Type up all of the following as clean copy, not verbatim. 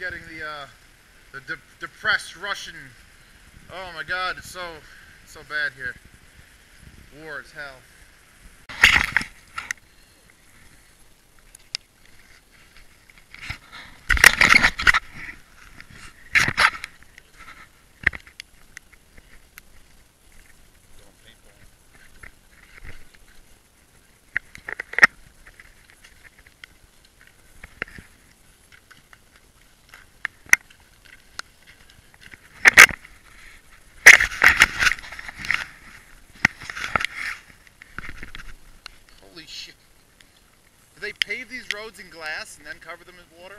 getting the depressed Russian. Oh my God, it's so bad here. War is hell. They pave these roads in glass and then cover them in water?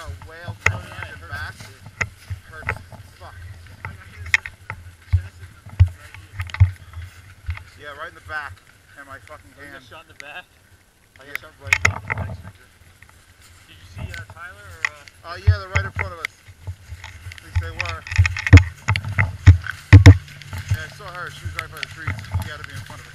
saw a whale coming out of your back. It hurts. Fuck. Yeah, right in the back. And my fucking hand. I got shot in the back? I got shot right in the back. Did you see Tyler or? Oh yeah, they're right in front of us. At least they were. Yeah, I saw her. She was right by the trees. She had to be in front of us.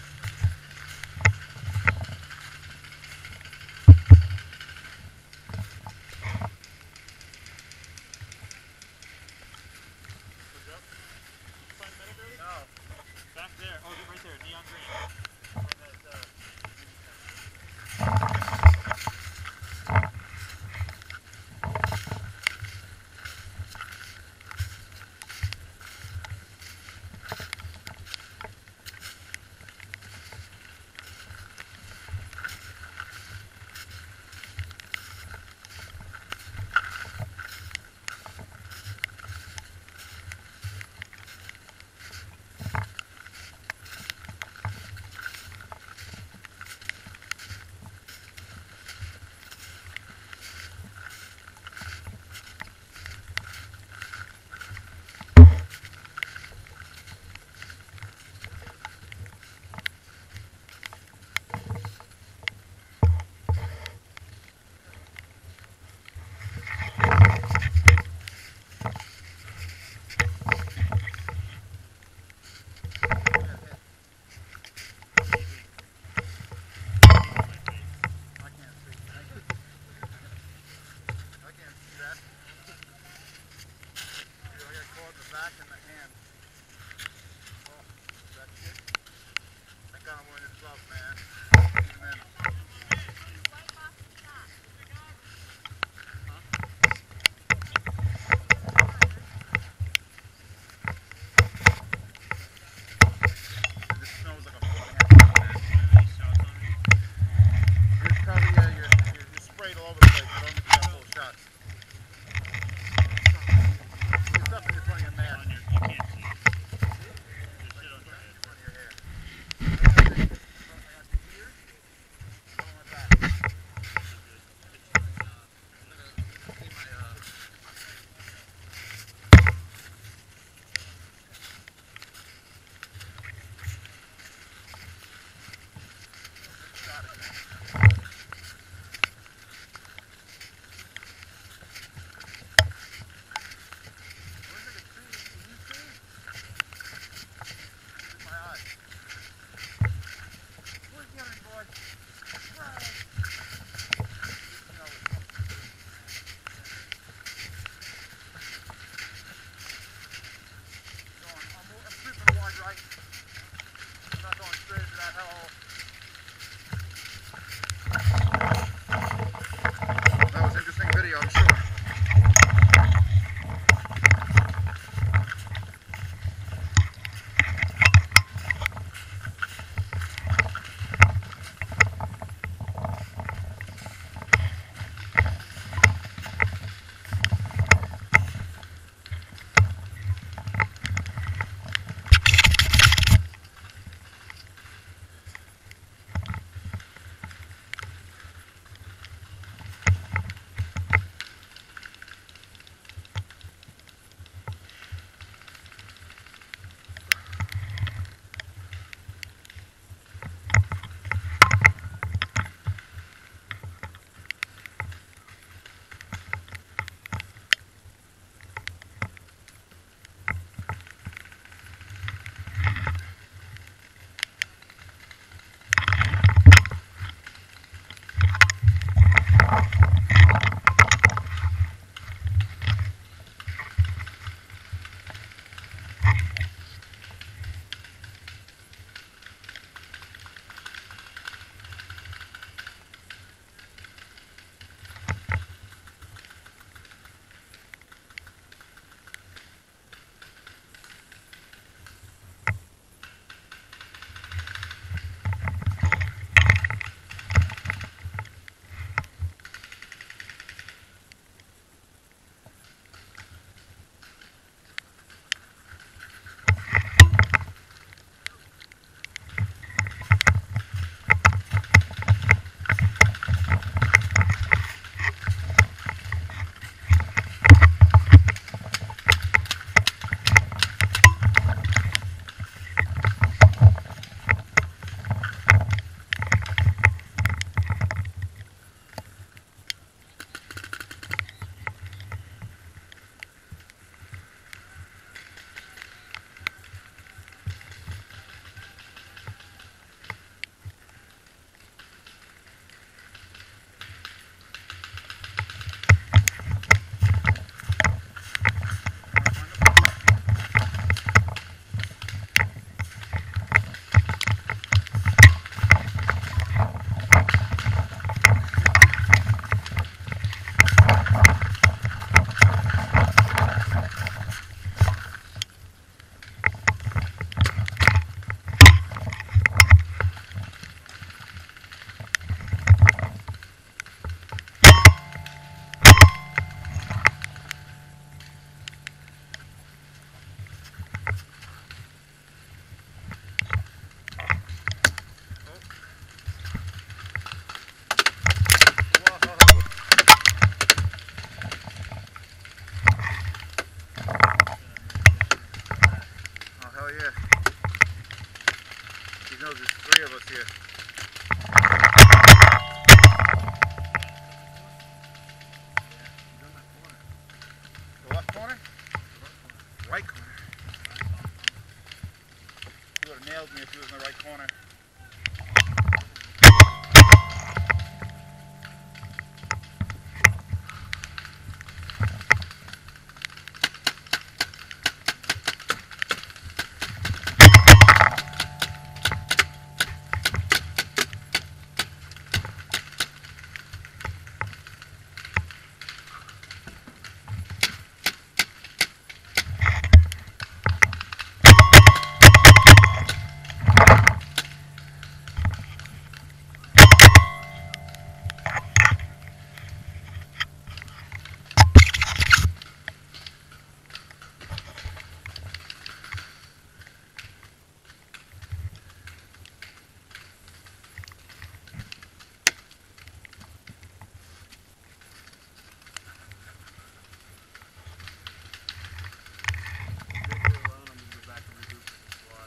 here.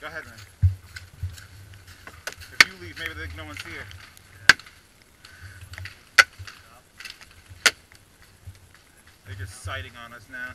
Go ahead, man. If you leave, maybe they think no one's here. Yeah. They're just sighting on us now.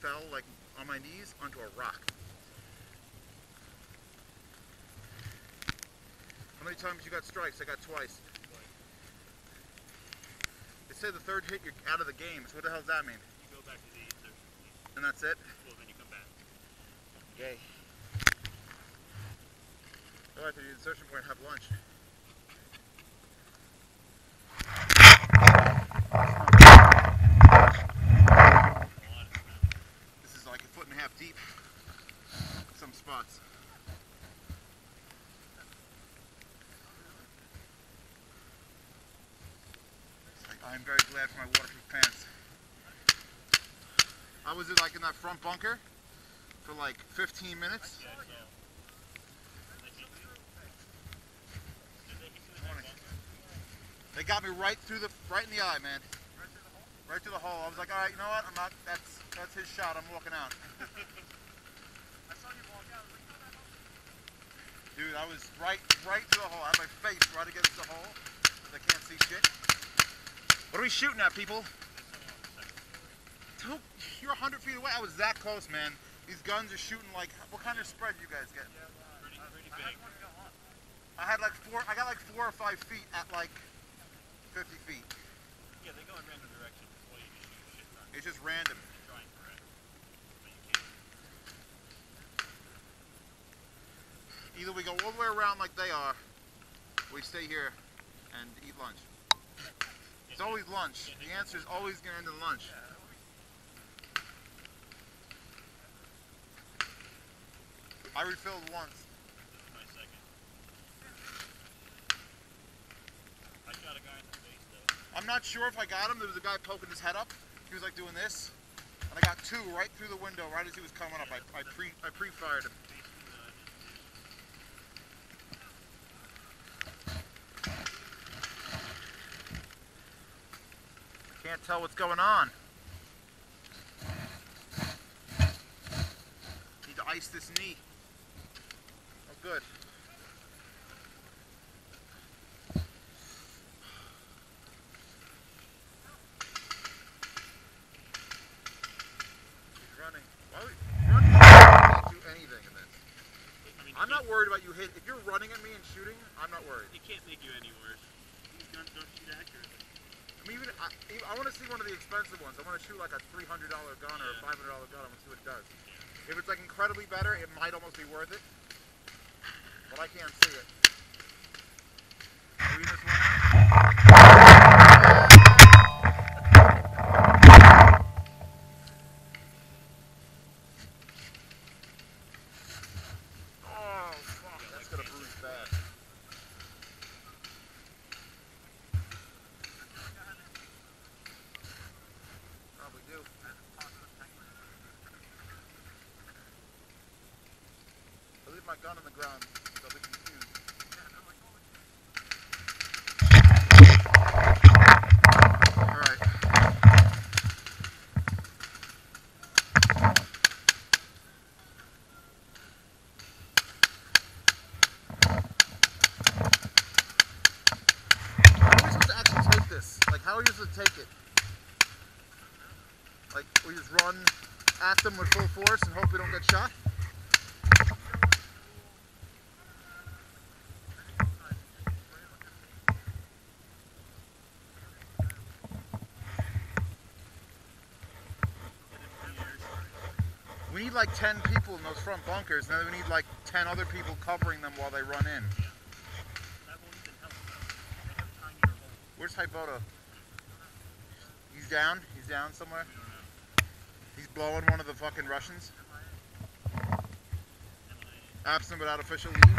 fell like on my knees onto a rock. How many times you got strikes? I got twice. They say the third hit, you're out of the game. So what the hell does that mean? You go back to the third hit. And that's it? Well, then you come back. Yay. I'll have to do the insertion point and have lunch. This is like a foot and a half deep in some spots. I'm very glad for my waterproof pants. I was like in that front bunker for like 15 minutes. They got me right in the eye, man. Right through the hole. I was like, all right, you know what? I'm not. That's his shot. I'm walking out. I saw you walk out. Dude, I was right through the hole. I had my face right against the hole. I can't see shit. What are we shooting at, people? You're 100 feet away. I was that close, man. These guns are shooting like, what kind of spread do you guys get? Pretty big. I got like 4 or 5 feet at like 50 feet. Yeah, they go in random directions. Well, you just shoot shit on. It's just random. You're trying for it, but you can't. Either we go all the way around like they are, or we stay here and eat lunch. It's always lunch. The answer is always going to end in lunch. I refilled once. This is my second. I shot a guy in the face, though. I'm not sure if I got him. There was a guy poking his head up. He was like doing this. And I got two right through the window right as he was coming up. I pre-fired him. Can't tell what's going on. Need to ice this knee. Oh, good. Running. Why would running can't do anything in this? I mean, I'm not worried about you hitting. If you're running at me and shooting, I'm not worried. It can't make you any worse. These guns don't shoot accurately. I mean, I want to see one of the expensive ones. I want to shoot like a $300 gun or a $500 gun. I want to see what it does. Yeah. If it's like incredibly better, it might almost be worth it. But I can't see it. Are we just oh, fuck. That's going to bruise bad. My gun on the ground, they'll be confused. All right. How are we supposed to actually take this? Like, how are we supposed to take it? Like, we just run at them with full force and hope we don't get shot? We need like 10 people in those front bunkers, and then we need like 10 other people covering them while they run in. Where's Haiboto? He's down? He's down somewhere? He's blowing one of the fucking Russians? Absent without official leave?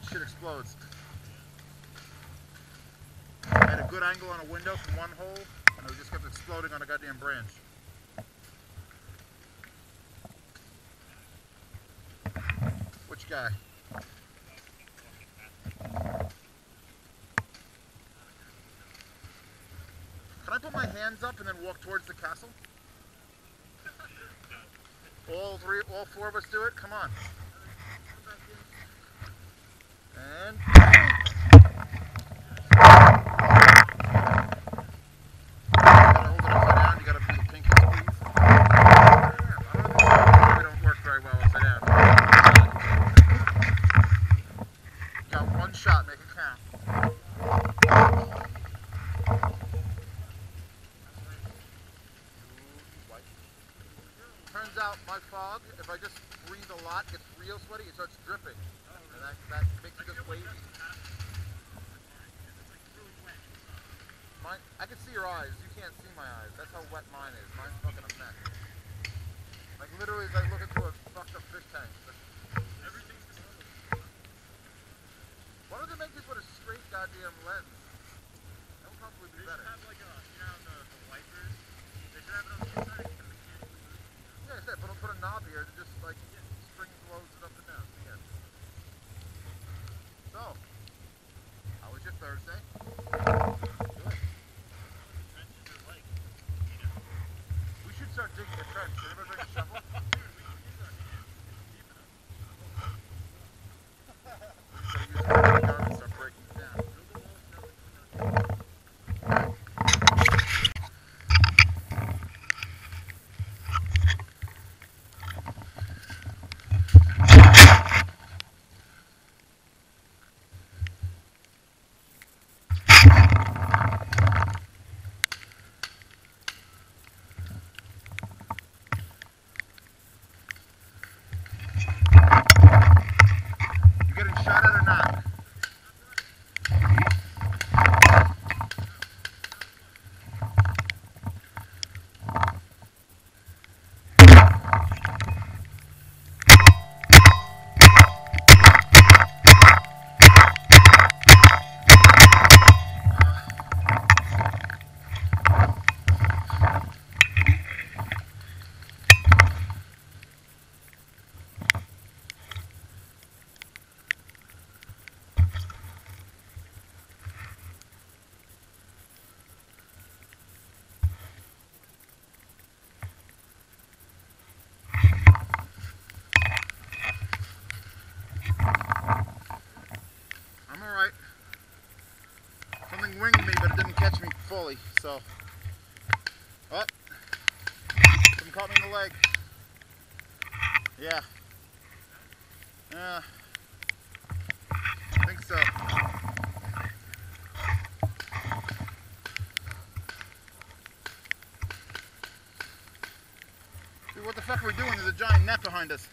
that shit explodes. I had a good angle on a window from one hole, and it just kept exploding on a goddamn branch. Which guy? Can I put my hands up and then walk towards the castle? All four of us do it? Come on. And... So, oh, something caught me in the leg. Yeah. I think so. Dude, what the fuck are we doing? There's a giant net behind us.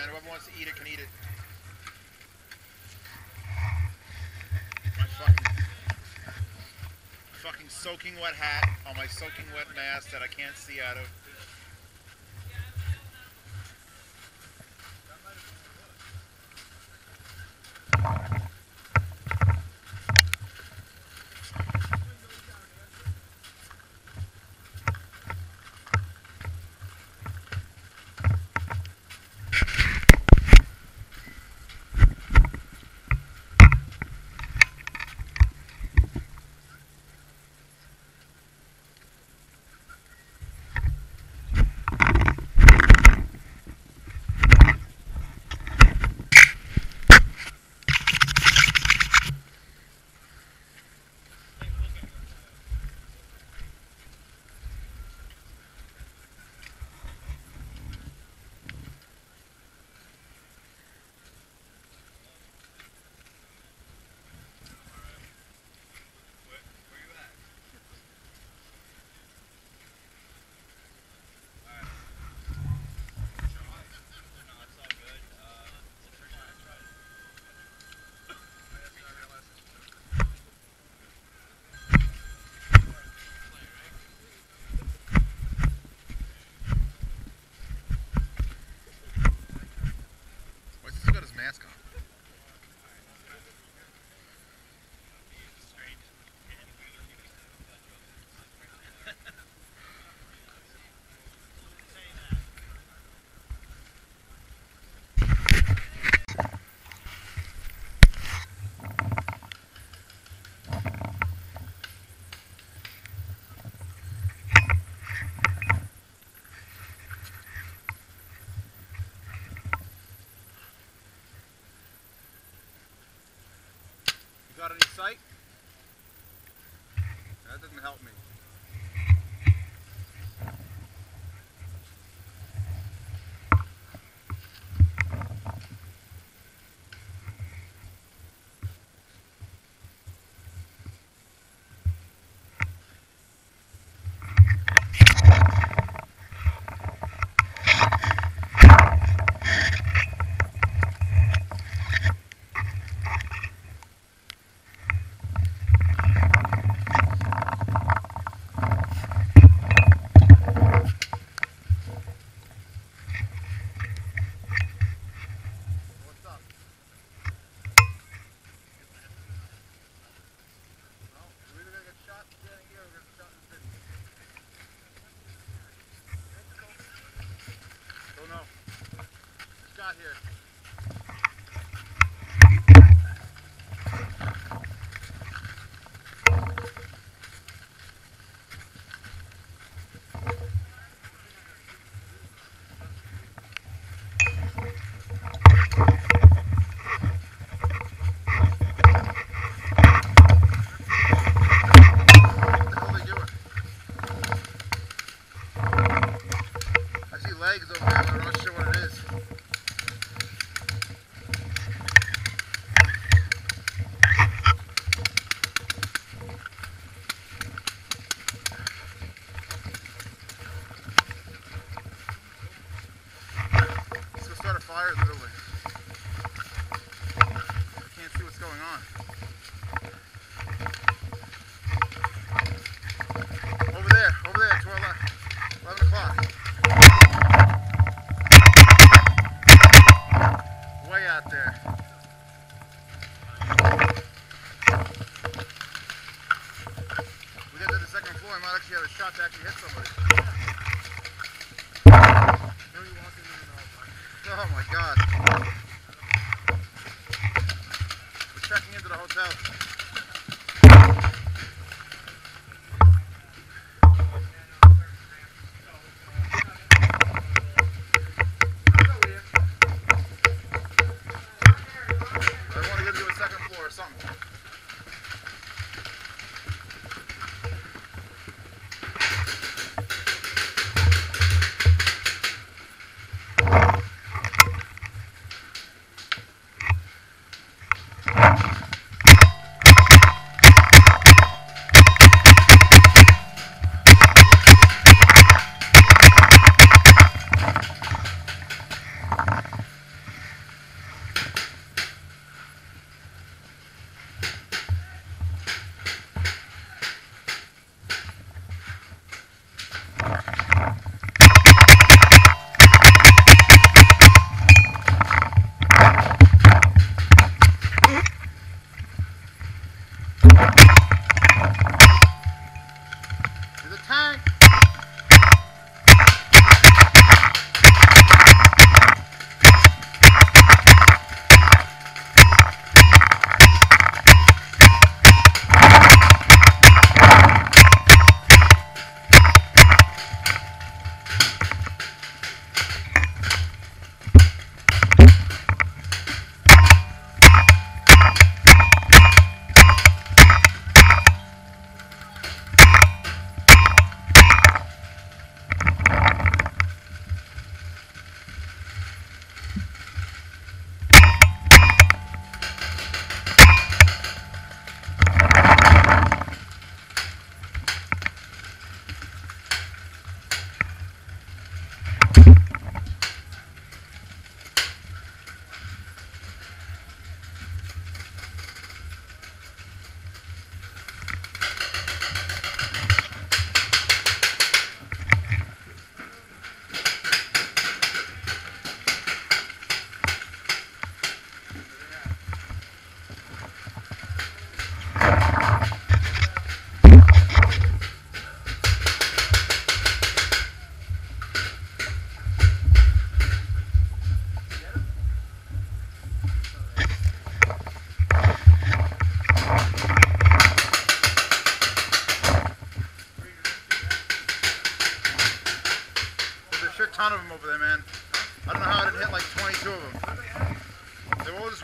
land. Whoever wants to eat it can eat it. My fucking soaking wet hat on my soaking wet mask that I can't see out of. Got any sight? That doesn't help me.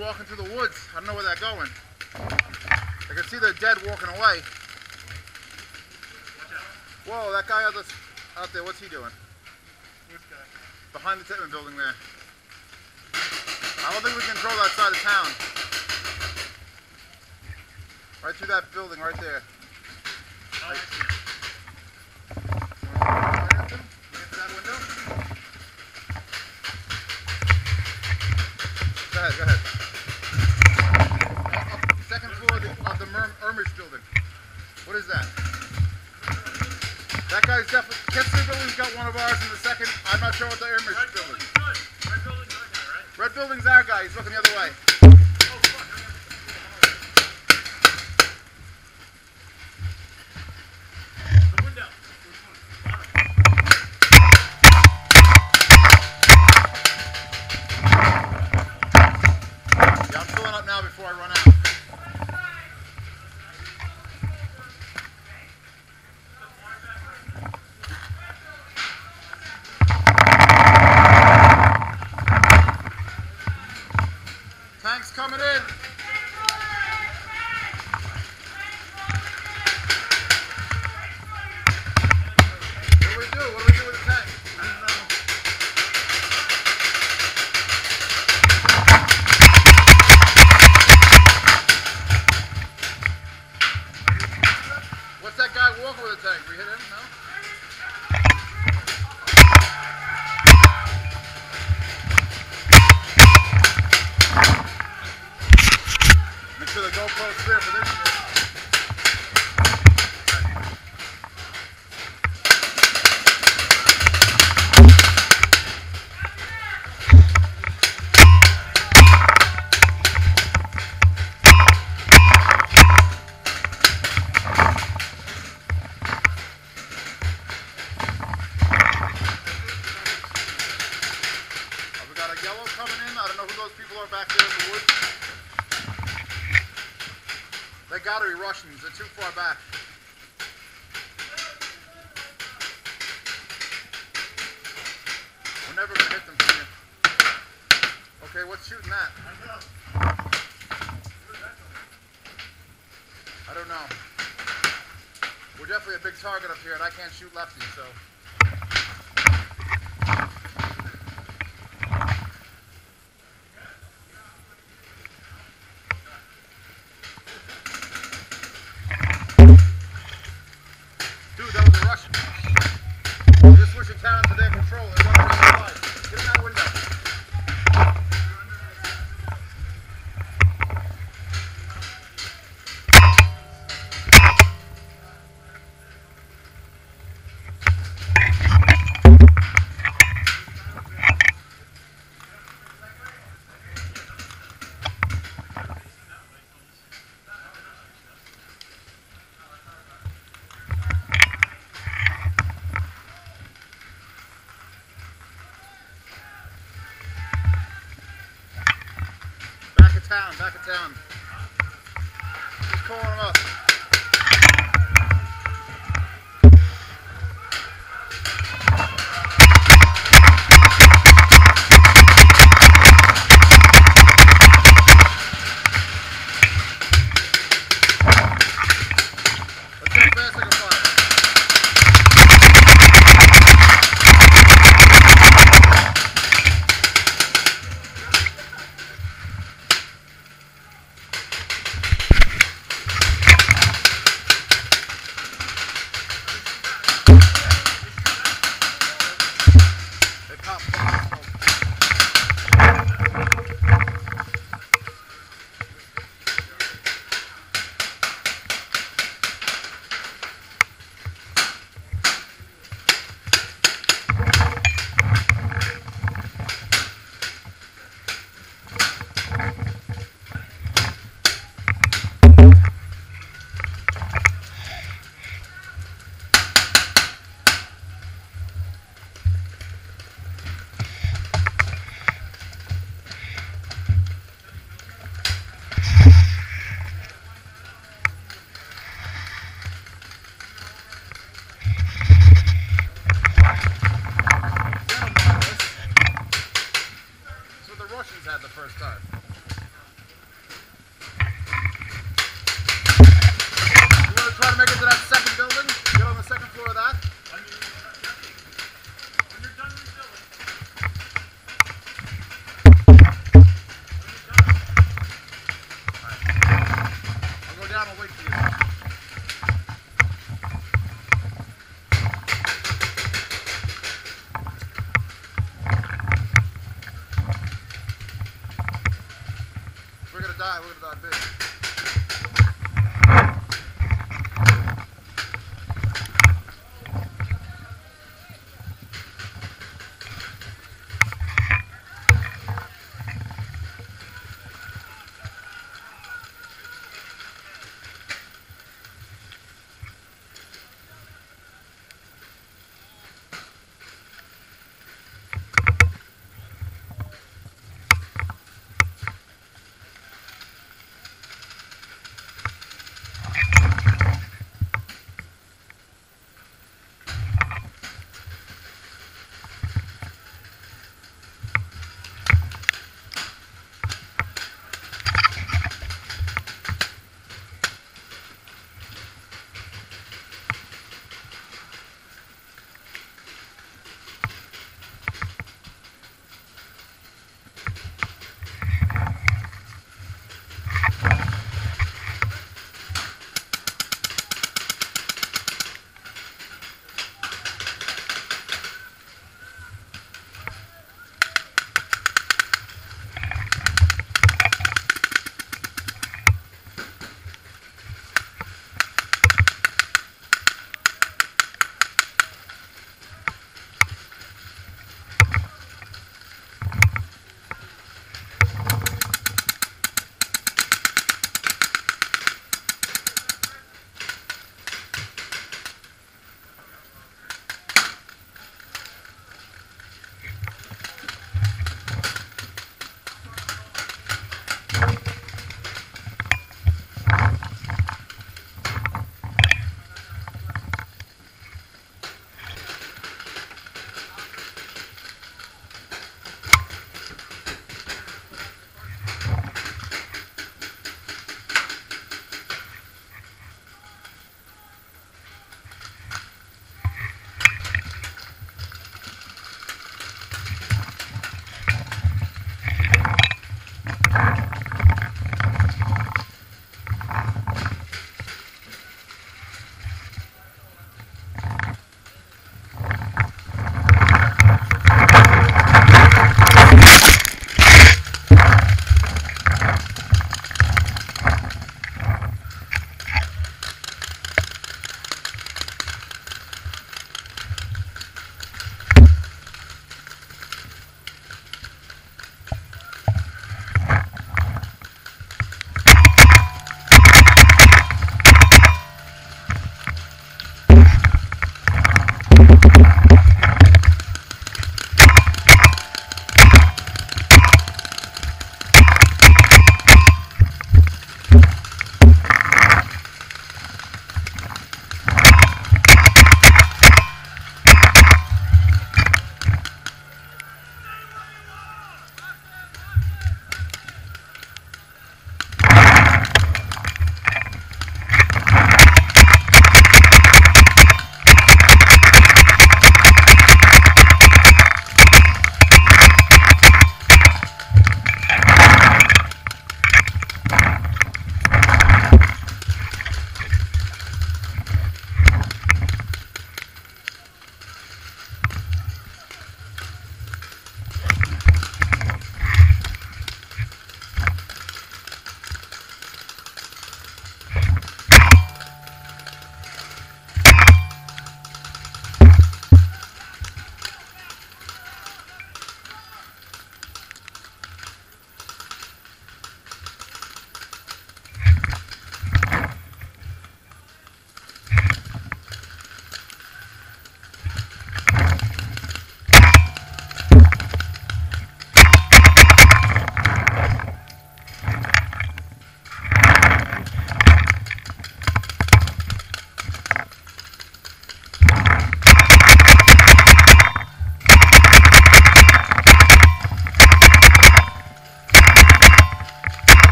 walking through the woods. I don't know where they're going. I can see they're dead walking away. Whoa, that guy out there, what's he doing? Which guy? Behind the Tittman building there. I don't think we can control that side of town. Right through that building right there. Right. Go ahead, go ahead. Up the second floor of the Ermish building. What is that? That guy's definitely... Kessler Building's got one of ours in the second. I'm not sure what the Ermish building is. Red Building's our guy, right? Red Building's our guy. He's looking the other way. Oh, fuck. The window. Before I run out. Tanks coming in. We hit him, no? Make sure the GoPro is clear for this shit. Yellow coming in. I don't know who those people are back there in the woods. They gotta be Russians. They're too far back. We're never gonna hit them from here. Okay, what's shooting that? I don't know. We're definitely a big target up here, and I can't shoot lefty, so... Back of town. He's calling him up. Russians had the first time. try to make it to that second building. Get on the second floor of that. When you're done rebuilding. All right. I'll go down and wait for you. We're going to die. We're going to die big.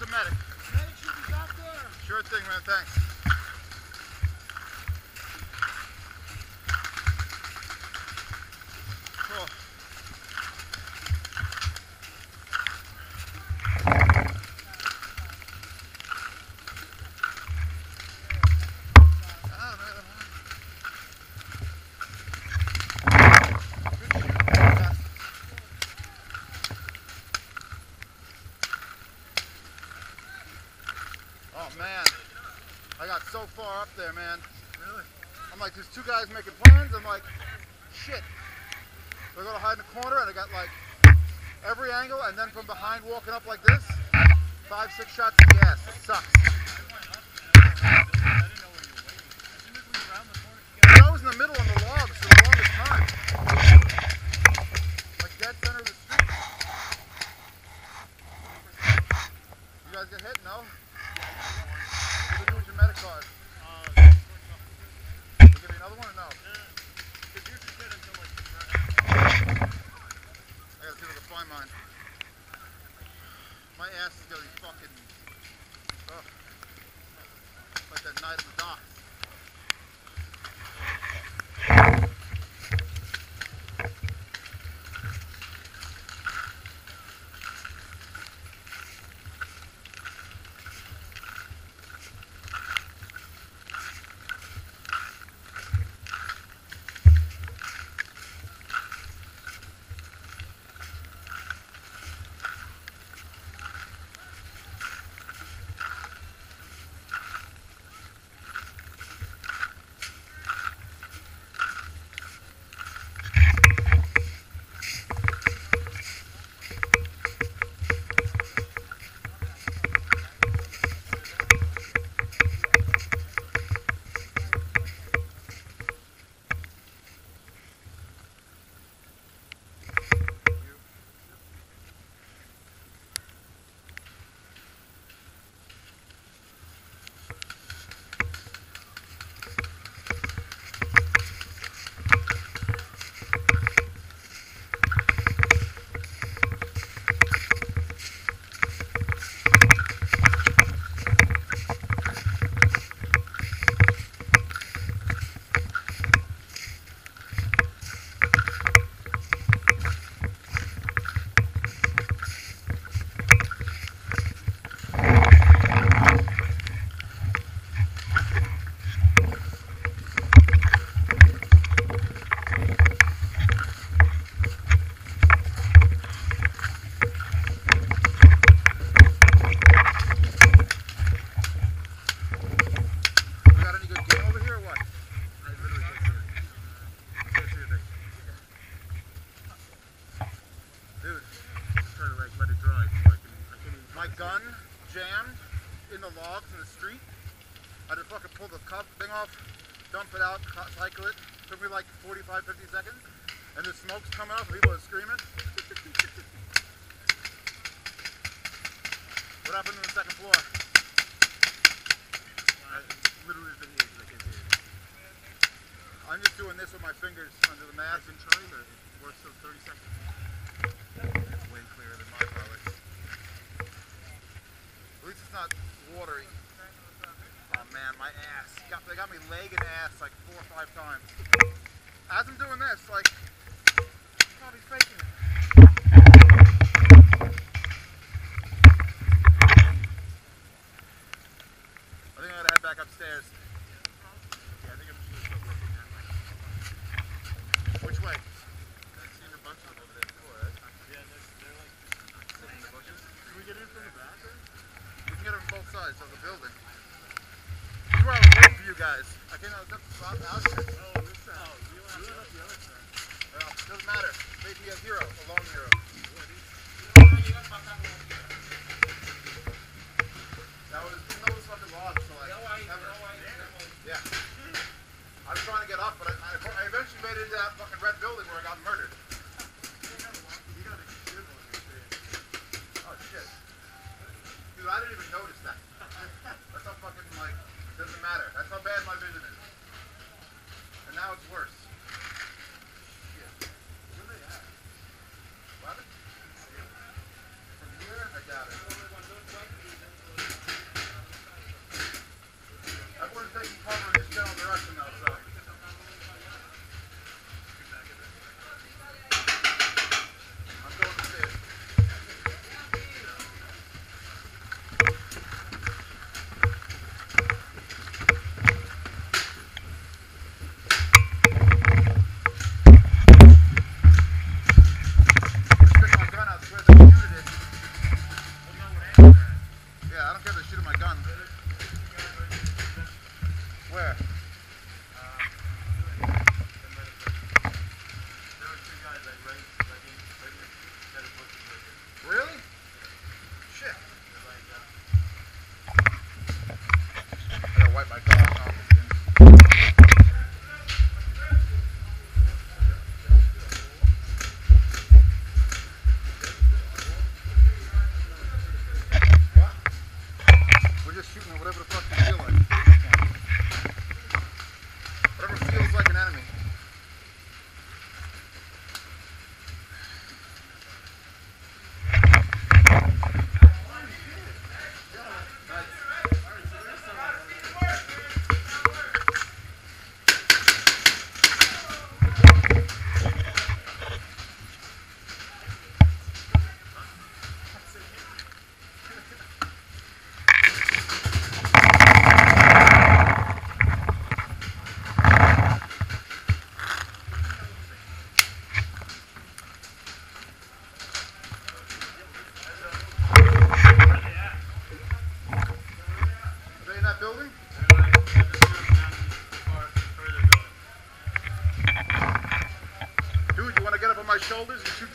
where's the medic? The medic should be out there. Sure thing, man, thanks. So far up there, man. Really? I'm like, there's two guys making plans. I'm like, shit. So I go to hide in the corner, and I got like every angle, and then from behind walking up like this, 5, 6 shots of gas. It sucks. But I was in the middle on the logs for the longest time. Like dead center of the street. You guys get hit? No? Card. We'll give you another one or no? Because you can get until like the front. I gotta see if I can find mine. My ass is gonna be fucking. Ugh. Like that night on the dock. Dump it out, cycle it. Took me like 45, 50 seconds. And the smoke's coming up, people are screaming. What happened on the second floor? I literally been here because I can't hear you. I'm just doing this with my fingers under the mask. I've been trying, but it works for 30 seconds. It's way clearer than my probably. At least it's not watery. Oh man, my ass. They got me leg and ass like 4 or 5 times. As I'm doing this, like, I'm probably faking it. I think I gotta head back upstairs. Yeah, I think I'm just gonna start working now. Which way? I've seen a bunch of them over there before, right? Yeah, they're like sitting in the bushes. Can we get in from the back or? We can get in from both sides of the building. I was waiting for you guys. I came out with the out here. Oh, this side. Oh, you went up the other side. Well, it doesn't matter. Made me a hero, a lone hero. That was fucking lost, so like, never. Yeah. I was trying to get up, but I eventually made it to that fucking red building where I got murdered. Oh, shit. Dude, I didn't even notice that. That's how fucking, like... Doesn't matter. That's how bad my vision is. And now it's worse. Yeah. Where are they at?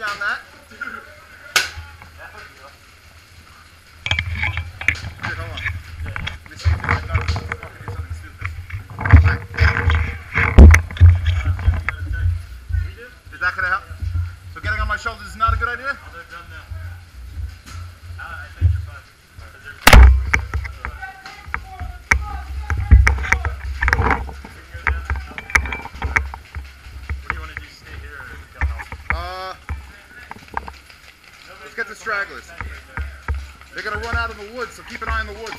down that. Here, hold on. Let me see if I thought it was going to do something stupid. Is that going to help? So getting on my shoulders is not a good idea? Let's get the stragglers. They're going to run out of the woods, so keep an eye on the woods.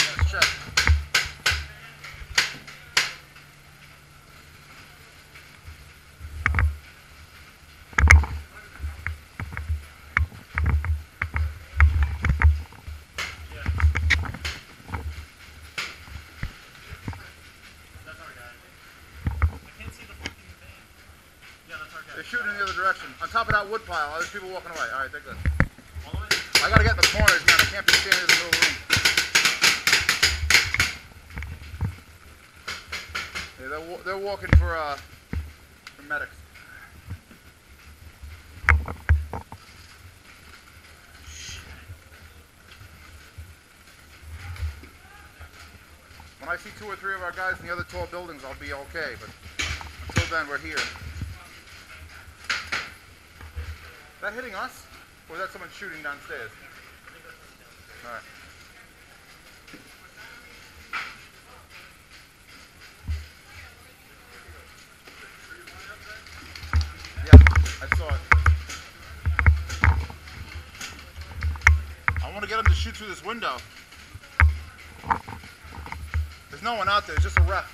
Let's check. They're shooting in the other direction. On top of that wood pile, there's people walking away. Alright, they're good. I gotta get in the corners, man. I can't be standing in the middle of the room. Yeah, they're walking for medics. When I see two or three of our guys in the other tall buildings, I'll be okay, but until then, we're here. Is that hitting us, or is that someone shooting downstairs? All right. Yeah, I saw it. I want to get him to shoot through this window. There's no one out there, it's just a ref.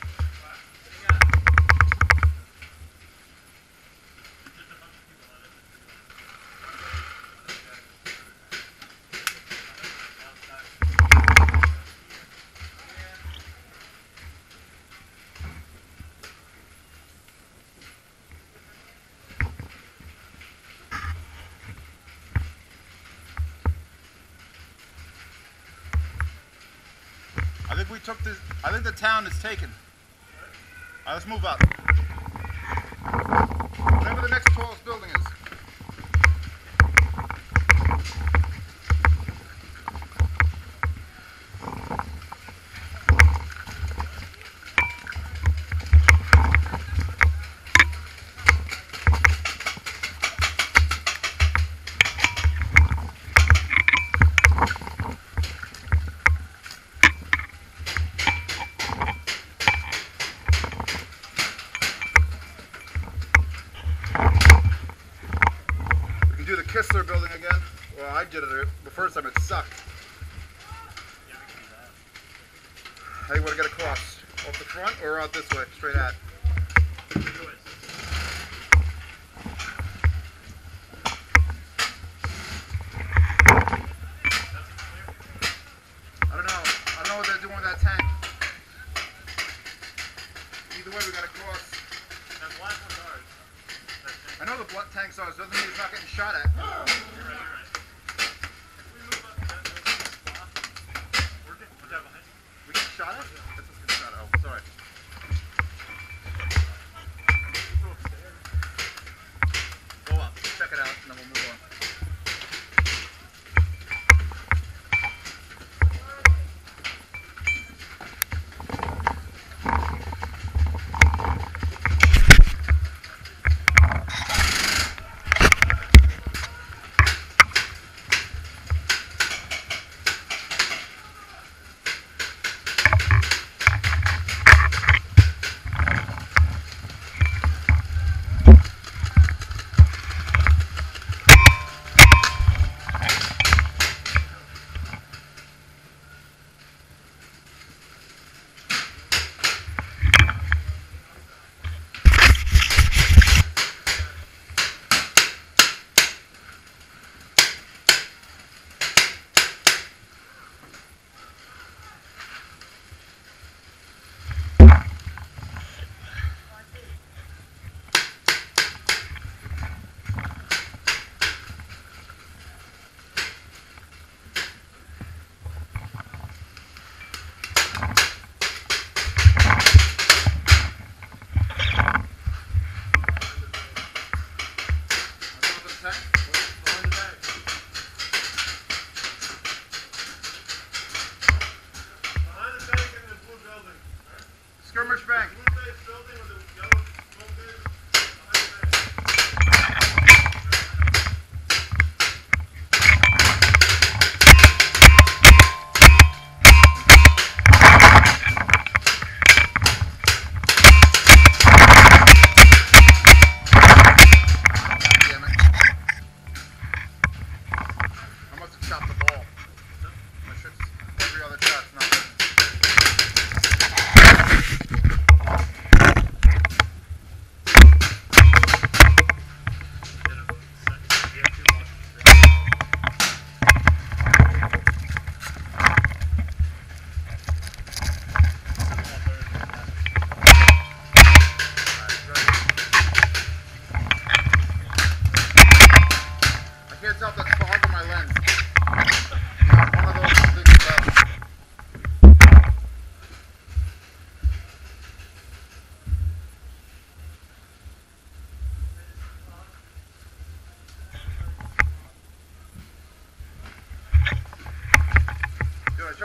I think we took this. I think the town is taken. All right, let's move up. Whatever the next tallest building is. Kistler building again. Well, I did it the first time. It sucked. How do you want to get across? Off the front or out this way? Straight at. I don't know. I don't know what they're doing with that tank. Either way, we got to cross. I know the blunt tanks are, so doesn't mean he's not getting shot at. You're right, you're right. If we move up to that we're getting behind. We get shot at? That's what's getting shot at. Oh, sorry. Go up, check it out, and then we'll move on.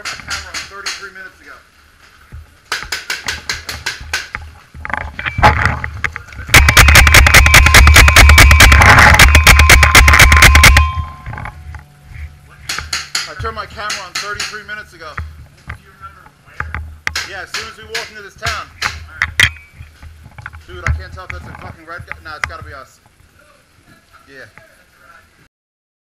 up the time around 33 minutes ago. I turned my camera on 33 minutes ago. Do you remember where? Yeah, as soon as we walk into this town. Dude, I can't tell if that's a fucking red guy. Nah, it's gotta be us. Yeah.